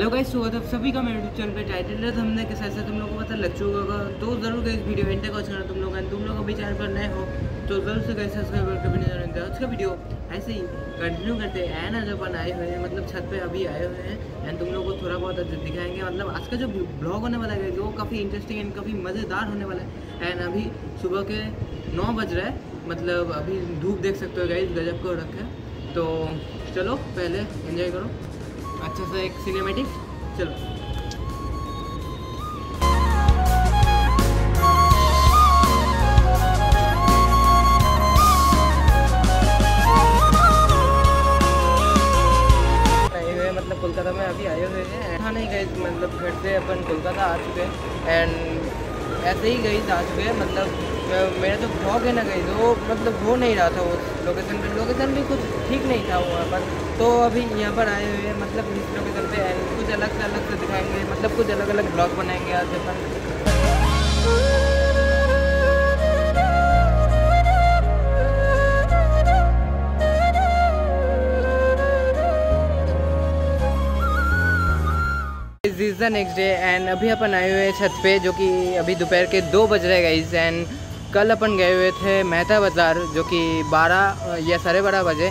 Hello guys, स्वागत है आप सभी का मेरे यूट्यूब चैनल पे। टाइटल हमने के साथ साथ तुम लोगों को पता लग चुका होगा, तो जरूर गाइस वीडियो एंड तक वॉच करना। तुम लोग अभी चैनल पर नए हो तो जरूर से गाइस सब्सक्राइब करके बिना जानते आज का वीडियो ऐसे ही कंटिन्यू करते हैं। एंड जब अपन आए हुए हैं मतलब छत पे अभी आए हुए हैं, एंड तुम लोग को थोड़ा बहुत दिखाएंगे। मतलब आज का जो ब्लॉग होने वाला है वो काफ़ी इंटरेस्टिंग एंड काफ़ी मज़ेदार होने वाला है। एंड अभी सुबह के 9 बज रहा है, मतलब अभी धूप देख सकते हो गाइस, गजब को रखे। तो चलो पहले एंजॉय करो अच्छा सा एक सिनेमैटिक। चलो मतलब कोलकाता में अभी आए हुए हैं। हाँ नहीं गई मतलब घर से अपन कोलकाता आ चुके हैं एंड ऐसे ही गई आ चुके हैं। मतलब मेरा जो ब्लॉग है ना गई वो मतलब हो नहीं रहा था, वो लोकेशन भी कुछ ठीक नहीं था वहाँ पर। तो अभी यहाँ पर आए हुए हैं मतलब मित्रों के चलते हैं, कुछ अलग से दिखाएंगे, मतलब कुछ अलग अलग ब्लॉग बनाएंगे आज अपन। This is the next day and अभी अपन आए हुए हैं छत पे, जो कि अभी दोपहर के 2 बज रहे गाइस। एंड कल अपन गए हुए थे मेहता बाजार, जो कि 12 या 12:30 बजे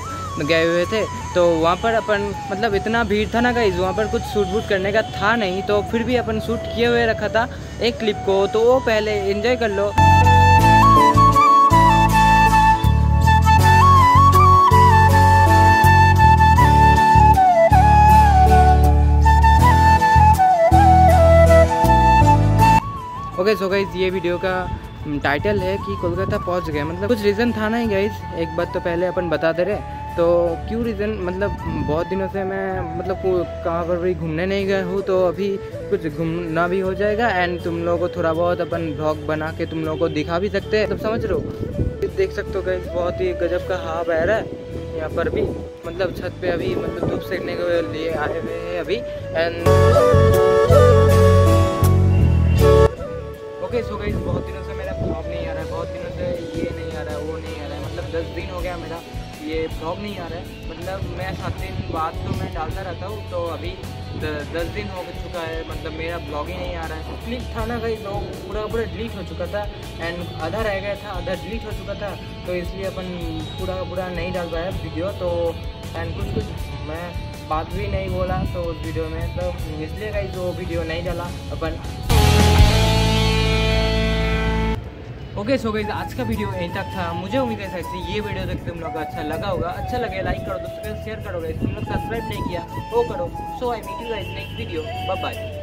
गए हुए थे। तो वहाँ पर अपन मतलब इतना भीड़ था ना गाइस, वहाँ पर कुछ शूट वूट करने का था नहीं, तो फिर भी अपन शूट किए हुए रखा था एक क्लिप को, तो वो पहले एंजॉय कर लो। ओके सो गाइस, ये वीडियो का टाइटल है कि कोलकाता पहुँच गए। मतलब कुछ रीज़न था नहीं गाइस, एक बात तो पहले अपन बता दे रहे। तो क्यों रीज़न, मतलब बहुत दिनों से मैं मतलब कहाँ पर भी घूमने नहीं गए हूँ, तो अभी कुछ घूमना भी हो जाएगा एंड तुम लोगों को थोड़ा बहुत अपन ब्लॉग बना के तुम लोगों को दिखा भी सकते हैं। तब समझ रहे हो, देख सकते हो गाइस बहुत ही गजब का हवा बह रहा है यहाँ पर भी। मतलब छत पे अभी मतलब धूप सेकने के लिए आए हुए हैं अभी। एंड ओके सो गाइस, बहुत दिनों से मेरा ब्लॉग नहीं आ रहा है, बहुत दिनों से ये नहीं आ रहा है, वो नहीं आ रहा है। मतलब 10 दिन हो गया मेरा ये ब्लॉग नहीं आ रहा है। मतलब मैं 7 दिन बाद तो मैं डालता रहता हूँ, तो अभी 10 दिन हो चुका है मतलब मेरा ब्लॉग ही नहीं आ रहा है। क्लिप था ना कहीं लोग पूरा डिलीट हो चुका था एंड आधा रह गया था, आधा डिलीट हो चुका था, तो इसलिए अपन पूरा नहीं डाल पाया वीडियो। तो एंड कुछ मैं बात भी नहीं बोला तो उस वीडियो में, तो इसलिए कहीं वो वीडियो नहीं डाला अपन। ओके सो गाइस, आज का वीडियो यहीं तक था। मुझे उम्मीद है शायद से ये वीडियो देख तुम लोग को अच्छा लगा होगा। अच्छा लगे लाइक करो, दोस्तों के शेयर करो गाइस। तुम लोग सब्सक्राइब नहीं किया वो करो। So I meet you guys next video, bye bye.